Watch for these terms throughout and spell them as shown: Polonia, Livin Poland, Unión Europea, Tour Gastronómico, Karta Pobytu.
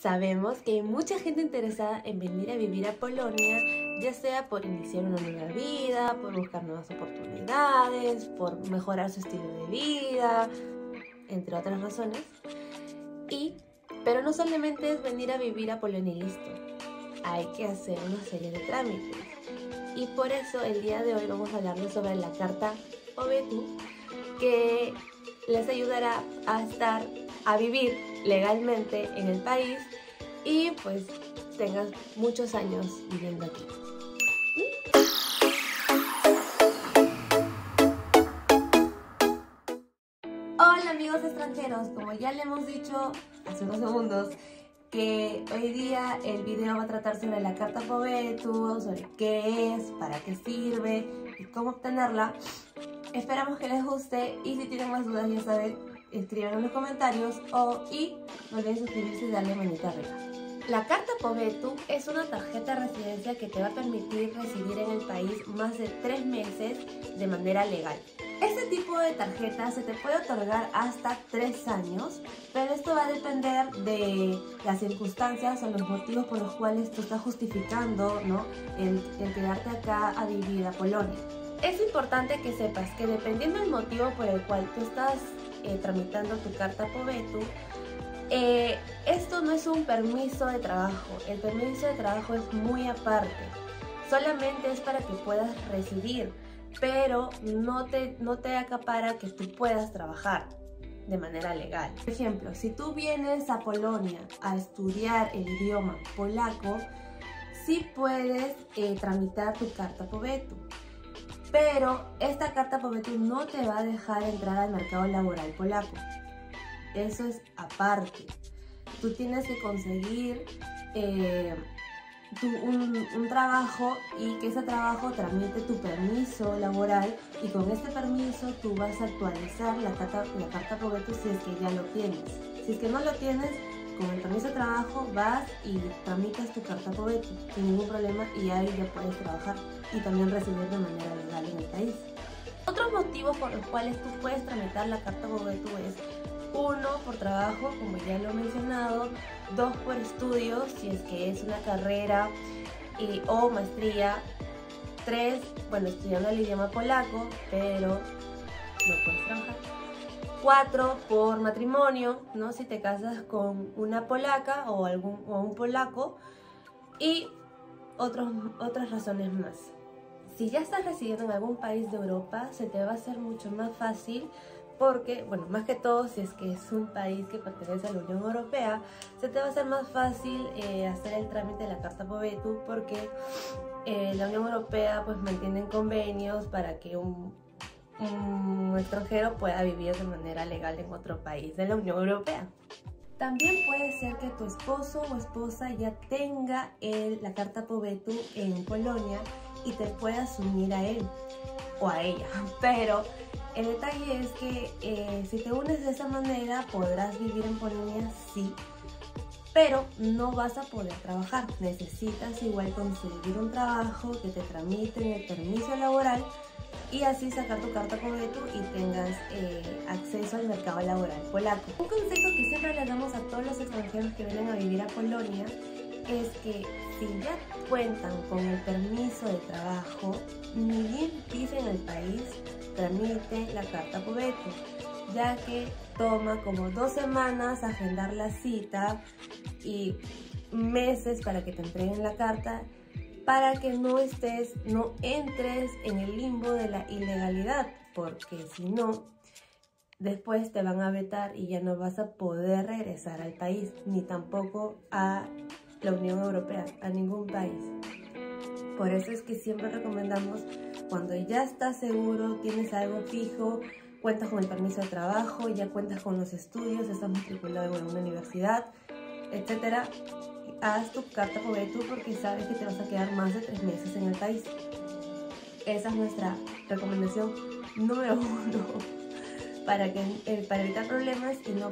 Sabemos que hay mucha gente interesada en venir a vivir a Polonia, ya sea por iniciar una nueva vida, por buscar nuevas oportunidades, por mejorar su estilo de vida, entre otras razones. Pero no solamente es venir a vivir a Polonia y listo, hay que hacer una serie de trámites. Y por eso el día de hoy vamos a hablarles sobre la Karta Pobytu, que les ayudará a vivir legalmente en el país y pues tengas muchos años viviendo aquí. Hola amigos extranjeros, como ya le hemos dicho hace unos segundos, que hoy día el video va a tratar sobre la Karta Pobytu, sobre qué es, para qué sirve y cómo obtenerla. Esperamos que les guste y si tienen más dudas ya saben, escriban en los comentarios y no olviden suscribirse y darle manita arriba. La Karta Pobytu es una tarjeta de residencia que te va a permitir residir en el país más de 3 meses de manera legal. Este tipo de tarjeta se te puede otorgar hasta 3 años, pero esto va a depender de las circunstancias o los motivos por los cuales tú estás justificando, ¿no?, el quedarte acá a vivir a Polonia. Es importante que sepas que dependiendo del motivo por el cual tú estás tramitando tu Karta Pobytu, esto no es un permiso de trabajo, el permiso de trabajo es muy aparte, solamente es para que puedas residir, pero no te acapara que tú puedas trabajar de manera legal. Por ejemplo, si tú vienes a Polonia a estudiar el idioma polaco, sí puedes tramitar tu Karta Pobytu, pero esta Karta Pobytu no te va a dejar entrar al mercado laboral polaco. Eso es aparte. Tú tienes que conseguir un trabajo y que ese trabajo tramite tu permiso laboral, y con este permiso tú vas a actualizar la Karta Pobytu si es que ya lo tienes. Si es que no lo tienes, con el permiso de trabajo vas y tramitas tu Karta Pobytu sin ningún problema y ahí ya puedes trabajar y también recibir de manera legal en el país. Otros motivos por los cuales tú puedes tramitar la Karta Pobytu es: 1. por trabajo, como ya lo he mencionado; 2. por estudios, si es que es una carrera o maestría; 3. bueno, estudiando el idioma polaco, pero no puedes trabajar; 4. por matrimonio, ¿no?, si te casas con una polaca o un polaco, y otras razones más. Si ya estás residiendo en algún país de Europa, se te va a hacer mucho más fácil porque, bueno, más que todo, si es que es un país que pertenece a la Unión Europea, se te va a hacer más fácil hacer el trámite de la Karta Pobytu porque la Unión Europea pues mantiene convenios para que un extranjero pueda vivir de manera legal en otro país de la Unión Europea. También puede ser que tu esposo o esposa ya tenga la Karta Pobytu en Polonia y te puedas unir a él o a ella, pero el detalle es que si te unes de esa manera podrás vivir en Polonia, sí, pero no vas a poder trabajar. Necesitas igual conseguir un trabajo, que te tramiten el permiso laboral y así sacar tu Karta Pobytu y tengas acceso al mercado laboral polaco. Un consejo que siempre le damos a todos los extranjeros que vienen a vivir a Polonia es que si ya cuentan con el permiso de trabajo, ni bien pisen el país, tramiten la Karta Pobytu, ya que toma como 2 semanas agendar la cita y meses para que te entreguen la carta, para que no entres en el limbo de la ilegalidad, porque si no, después te van a vetar y ya no vas a poder regresar al país, ni tampoco a la Unión Europea, a ningún país. Por eso es que siempre recomendamos, cuando ya estás seguro, tienes algo fijo, cuentas con el permiso de trabajo, ya cuentas con los estudios, estás matriculado en una universidad, etcétera, haz tu Karta Pobytu porque sabes que te vas a quedar más de 3 meses en el país. Esa es nuestra recomendación número 1 para evitar problemas y no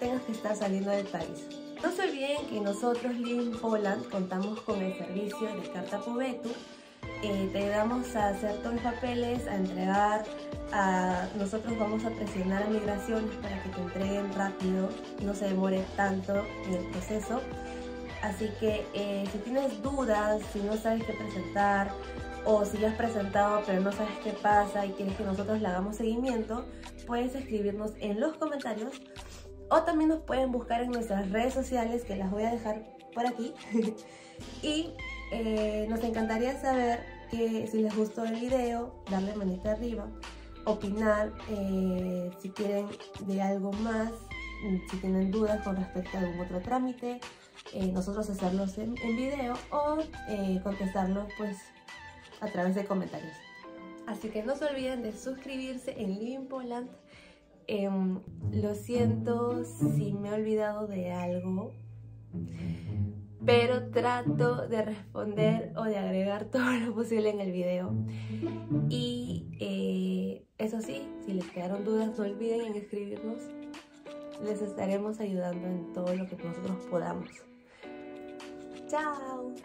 tengas que estar saliendo del país. No se olviden que nosotros, Livin Poland, contamos con el servicio de Karta Pobytu te ayudamos a hacer todos los papeles, a entregar, nosotros vamos a presionar a migraciones para que te entreguen rápido, no se demore tanto en el proceso. Así que si tienes dudas, si no sabes qué presentar, o si ya has presentado pero no sabes qué pasa y quieres que nosotros le hagamos seguimiento, puedes escribirnos en los comentarios o también nos pueden buscar en nuestras redes sociales, que las voy a dejar por aquí. Y nos encantaría saber que si les gustó el video, darle manita arriba, opinar si quieren de algo más, si tienen dudas con respecto a algún otro trámite, nosotros hacerlos en video o contestarlos pues a través de comentarios. Así que no se olviden de suscribirse en Livin Poland. Lo siento si me he olvidado de algo, pero trato de responder o de agregar todo lo posible en el video. Y eso sí, si les quedaron dudas, no olviden en escribirnos. Les estaremos ayudando en todo lo que nosotros podamos. ¡Chao!